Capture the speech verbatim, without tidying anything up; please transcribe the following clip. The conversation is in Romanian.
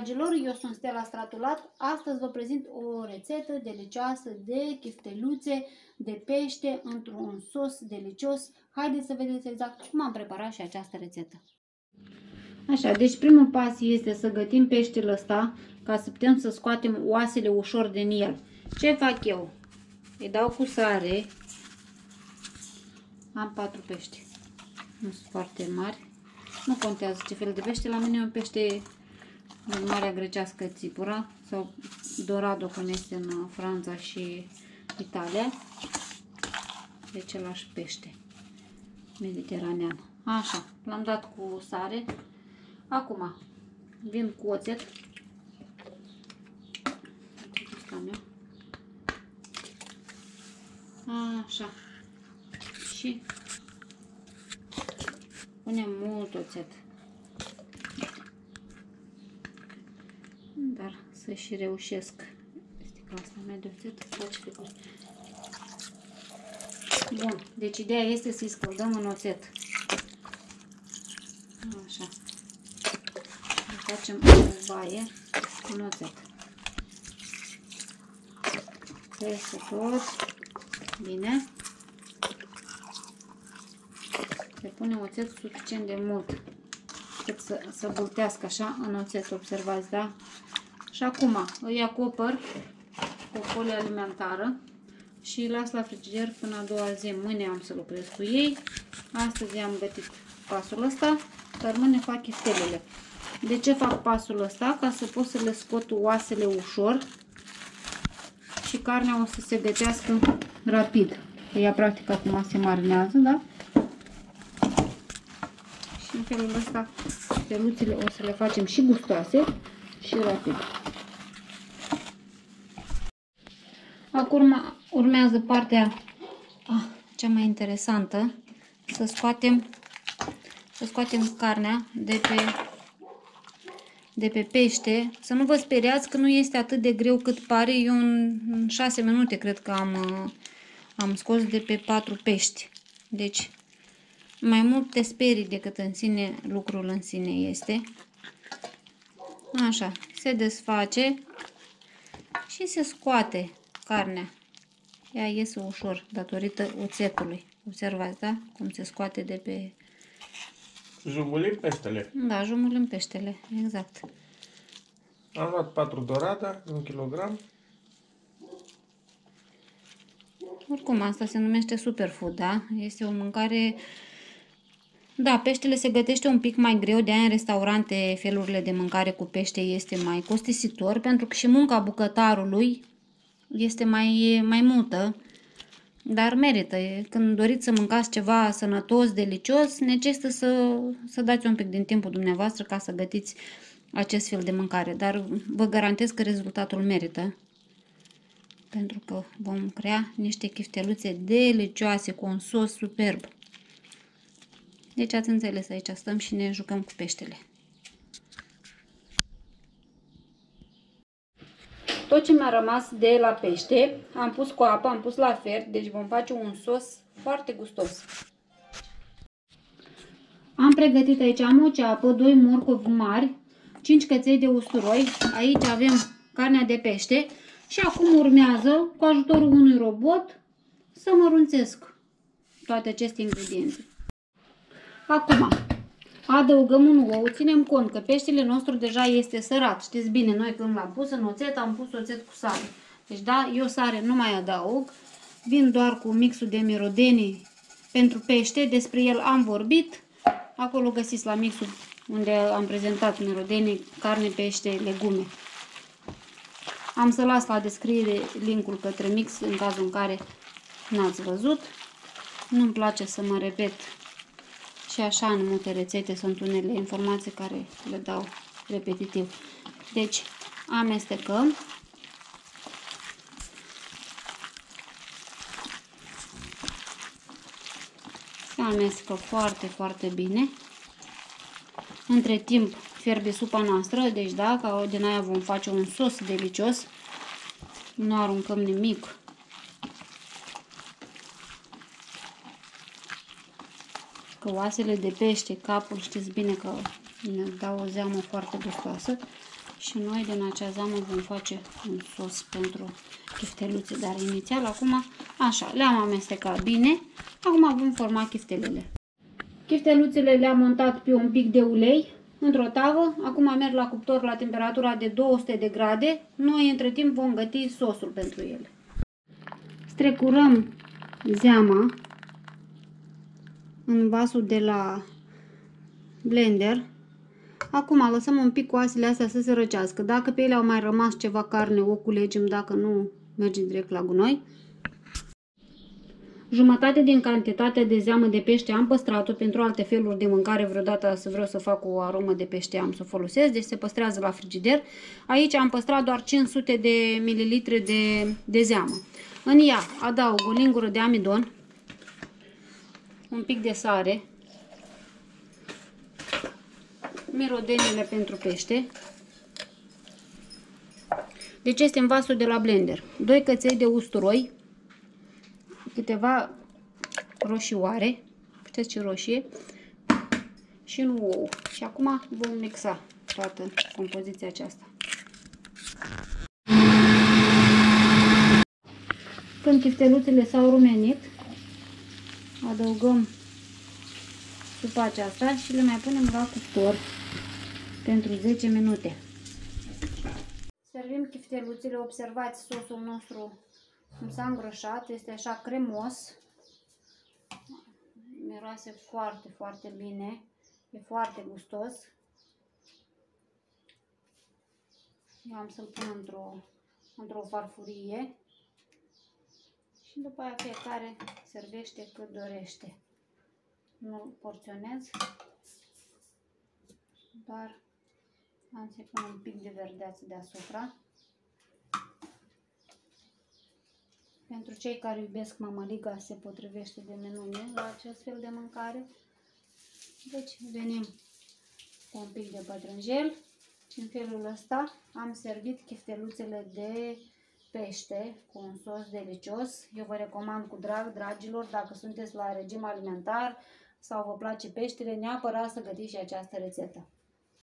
Dragilor, eu sunt Stella Stratulat. Astăzi vă prezint o rețetă delicioasă de chifteluțe de pește într-un sos delicios. Haideți să vedeți exact cum am preparat și această rețetă. Așa, deci primul pas este să gătim peștele ăsta ca să putem să scoatem oasele ușor din el. Ce fac eu? Îi dau cu sare. Am patru pești. Nu sunt foarte mari. Nu contează ce fel de pește. La mine e un pește în Marea Grecească țipura sau dorado, cum este în Franța și Italia. De același pește mediteranean. Așa, l-am dat cu sare. Acum vin cu oțet. Așa. Și punem mult oțet. Dar să și reușesc. Sticla asta mea de oțet face figură. Bun, deci ideea este să-i scăldăm în oțet. Așa. Să facem o baie în oțet. Peste tot. Bine. Se pune oțet suficient de mult cât să, să bultească așa în oțet, observați, da? Și acum îi acopăr cu o folie alimentară și îi las la frigider până a doua zi. Mâine am să lucrez cu ei. Astăzi am gătit pasul ăsta, dar mâine fac chiftelele. De ce fac pasul ăsta? Ca să pot să le scot oasele ușor și carnea o să se gătească rapid. Ea practic acum se marinează, da? Și în felul ăsta chifteluțele o să le facem și gustoase și rapid. Acum urmează partea ah, cea mai interesantă, să scoatem, să scoatem carnea de pe, de pe pește. Să nu vă speriați că nu este atât de greu cât pare. Eu în, în șase minute cred că am, am scos de pe patru pești. Deci mai mult te sperii decât în sine lucrul în sine este. Așa, se desface și se scoate carnea. Ea iese ușor datorită oțetului. Observați, da? Cum se scoate de pe... Jumulim peștele. Da, jumulim peștele, exact. Am luat patru dorada, un kilogram. Oricum, asta se numește superfood, da? Este o mâncare... Da, peștele se gătește un pic mai greu, de aia în restaurante felurile de mâncare cu pește este mai costisitor, pentru că și munca bucătarului este mai, mai multă, dar merită. Când doriți să mâncați ceva sănătos, delicios, necesită să, să dați un pic din timpul dumneavoastră ca să gătiți acest fel de mâncare, dar vă garantez că rezultatul merită, pentru că vom crea niște chifteluțe delicioase cu un sos superb. Deci ați înțeles, aici stăm și ne jucăm cu peștele. Tot ce mi-a rămas de la pește, am pus cu apă, am pus la fer, deci vom face un sos foarte gustos. Am pregătit aici, am o ceapă, doi morcovi mari, cinci căței de usturoi, aici avem carnea de pește și acum urmează, cu ajutorul unui robot, să mărunțesc toate aceste ingrediente. Acum, adăugăm un ou, ținem cont că peștele nostru deja este sărat. Știți bine, noi când l-am pus în oțet, am pus oțet cu sare. Deci da, eu sare nu mai adaug, vin doar cu mixul de mirodenii pentru pește, despre el am vorbit. Acolo găsiți la mixul unde am prezentat mirodenii, carne, pește, legume. Am să las la descriere linkul către mix în cazul în care n-ați văzut. Nu-mi place să mă repet. Și așa în multe rețete sunt unele informații care le dau repetitiv. Deci amestecăm. Se amestecă foarte, foarte bine. Între timp fierbe supa noastră, deci da, din aia vom face un sos delicios. Nu aruncăm nimic. Că oasele de pește, capul, știți bine că ne dau o zeamă foarte gustoasă. și noi din acea zeamă vom face un sos pentru chifteluțe, dar inițial acum așa, le-am amestecat bine, acum vom forma chiftelele. Chifteluțele le-am untat pe un pic de ulei într-o tavă, acum merg la cuptor la temperatura de două sute de grade, noi între timp vom găti sosul pentru ele. Strecurăm zeama în vasul de la blender. Acum lăsăm un pic oasele astea să se răcească. Dacă pe ele au mai rămas ceva carne, o culegem, dacă nu, merge direct la gunoi. Jumătate din cantitatea de zeamă de pește am păstrat-o pentru alte feluri de mâncare. Vreodată să vreau să fac o aromă de pește, am să o folosesc, deci se păstrează la frigider. Aici am păstrat doar cinci sute de mililitri de, de zeamă. În ea adaug o lingură de amidon, un pic de sare, mirodenile pentru pește. Deci este în vasul de la blender. Doi căței de usturoi, câteva roșioare, puteți și roșie, și un ou. Și acum vom mixa toată compoziția aceasta. Când chifteluțele s-au rumenit, adăugăm supa aceasta și le mai punem la cuptor pentru zece minute. Servim chifteluțele, observați sosul nostru cum s-a îngrășat, este așa cremos, miroase foarte, foarte bine, e foarte gustos. Eu am să-l pun într-o într-o farfurie și după aia fiecare servește cât dorește. Nu porționez, doar am să pun un pic de verdeață deasupra. Pentru cei care iubesc mămăliga, se potrivește de minune la acest fel de mâncare. Deci venim cu un pic de pătrânjel și în felul ăsta am servit chifteluțele de pește cu un sos delicios. Eu vă recomand cu drag, dragilor, dacă sunteți la regim alimentar sau vă place peștele, neapărat să gătiți și această rețetă.